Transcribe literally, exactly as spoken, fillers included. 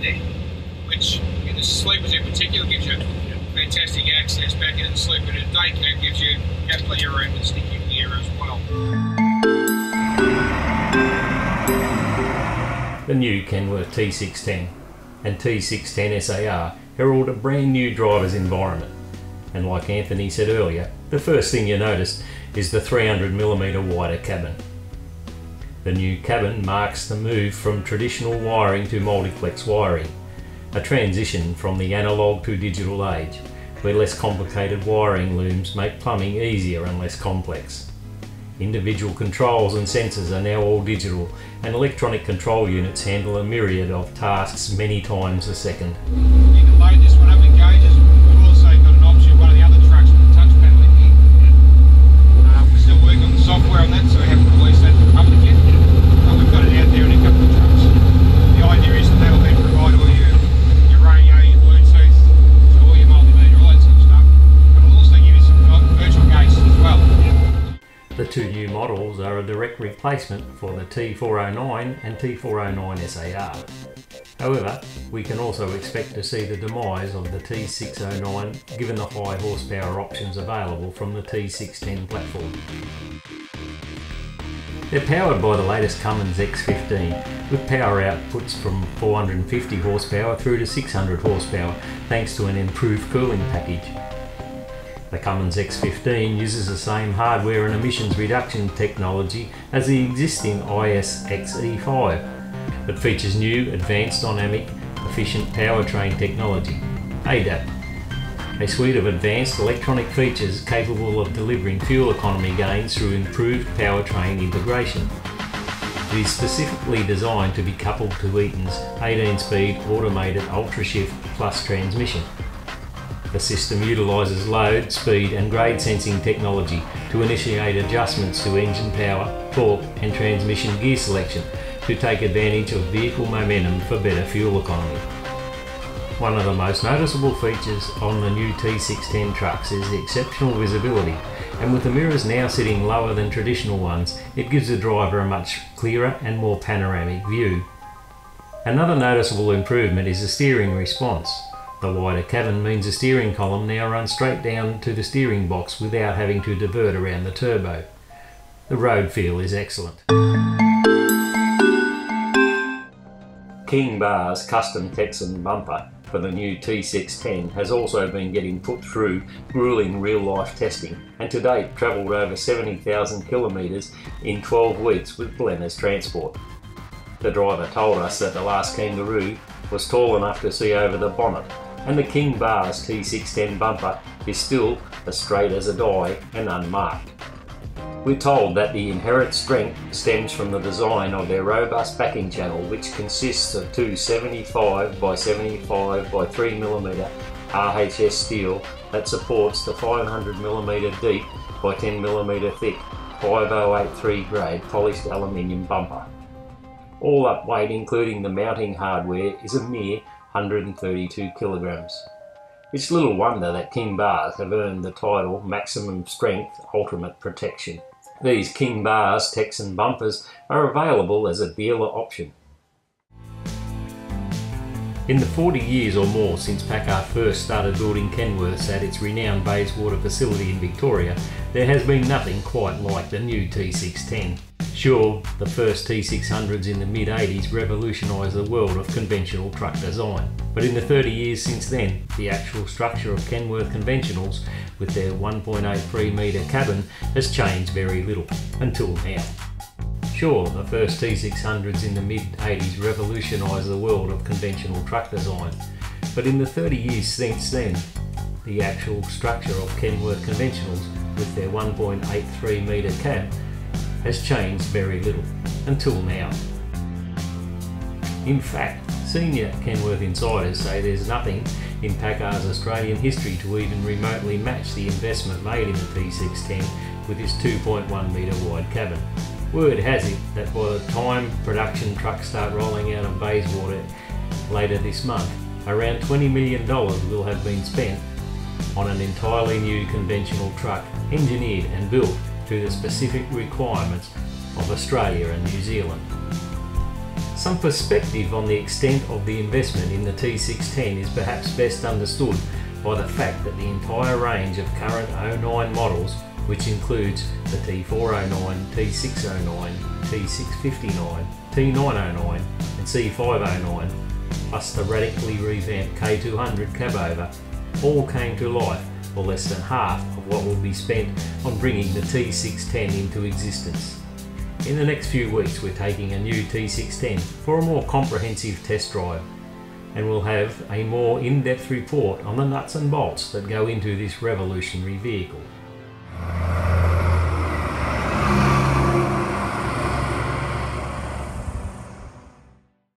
day, which in the sleepers in particular gives you fantastic access back into the sleeper, and the day cab gives you that plenty of room and sticking gear as well. The new Kenworth T six ten and T six ten S A R herald a brand new driver's environment, and like Anthony said earlier, the first thing you notice is the three hundred millimeter wider cabin. The new cabin marks the move from traditional wiring to multiplex wiring, a transition from the analogue to digital age, where less complicated wiring looms make plumbing easier and less complex. Individual controls and sensors are now all digital, and electronic control units handle a myriad of tasks many times a second. You can load this one up in gauges. We've also got an option, one of the other trucks with a touch panel in here. Uh, we're still working on the software on that, so we haven't released that to the public yet, but we've got it out there in a couple of trucks. The idea is that that'll then provide all your, your radio, your Bluetooth, so all your multimedia, all that sort of stuff, but it'll also give you some virtual gates as well. The two new models are a direct replacement for the T four oh nine and T four oh nine S A R. However, we can also expect to see the demise of the T six oh nine given the high horsepower options available from the T six ten platform. They're powered by the latest Cummins X fifteen with power outputs from four hundred fifty horsepower through to six hundred horsepower thanks to an improved cooling package. The Cummins X fifteen uses the same hardware and emissions reduction technology as the existing I S X E five, but features new, advanced dynamic, efficient powertrain technology, A D A P, a suite of advanced electronic features capable of delivering fuel economy gains through improved powertrain integration. It is specifically designed to be coupled to Eaton's eighteen speed automated Ultra Shift Plus transmission. The system utilises load, speed and grade sensing technology to initiate adjustments to engine power, torque and transmission gear selection to take advantage of vehicle momentum for better fuel economy. One of the most noticeable features on the new T six ten trucks is the exceptional visibility, and with the mirrors now sitting lower than traditional ones, it gives the driver a much clearer and more panoramic view. Another noticeable improvement is the steering response. The wider cabin means the steering column now runs straight down to the steering box without having to divert around the turbo. The road feel is excellent. King Bars custom Texan bumper for the new T six ten has also been getting put through grueling real-life testing, and to date travelled over seventy thousand kilometres in twelve weeks with Blenner's Transport. The driver told us that the last Kangaroo was tall enough to see over the bonnet, and the King Bars T six ten bumper is still as straight as a die and unmarked. We're told that the inherent strength stems from the design of their robust backing channel, which consists of two seventy-five by seventy-five by three millimeter R H S steel that supports the five hundred millimeter deep by ten millimeter thick five oh eight three grade polished aluminium bumper. All up weight, including the mounting hardware, is a mere one hundred thirty-two kilograms. It's little wonder that King Bars have earned the title Maximum Strength Ultimate Protection. These King Bars Texan bumpers are available as a dealer option. In the forty years or more since PACCAR first started building Kenworths at its renowned Bayswater facility in Victoria, there has been nothing quite like the new T six ten. Sure, the first T six hundreds in the mid eighties revolutionised the world of conventional truck design, but in the thirty years since then, the actual structure of Kenworth conventionals with their one point eight three metre cabin has changed very little, until now. Sure, the first T six hundreds in the mid eighties revolutionised the world of conventional truck design, but in the thirty years since then, the actual structure of Kenworth conventionals with their one point eight three metre cab has changed very little, until now. In fact, senior Kenworth insiders say there's nothing in PACCAR's Australian history to even remotely match the investment made in the T six ten with its two point one metre wide cabin. Word has it that by the time production trucks start rolling out of Bayswater later this month, around twenty million dollars will have been spent on an entirely new conventional truck, engineered and built to the specific requirements of Australia and New Zealand. Some perspective on the extent of the investment in the T six ten is perhaps best understood by the fact that the entire range of current oh nine models, which includes the T four oh nine, T six oh nine, T six fifty-nine, T nine oh nine and C five oh nine, plus the radically revamped K two hundred cabover, all came to life for less than half of what will be spent on bringing the T six ten into existence. In the next few weeks we're taking a new T six ten for a more comprehensive test drive, and we'll have a more in-depth report on the nuts and bolts that go into this revolutionary vehicle.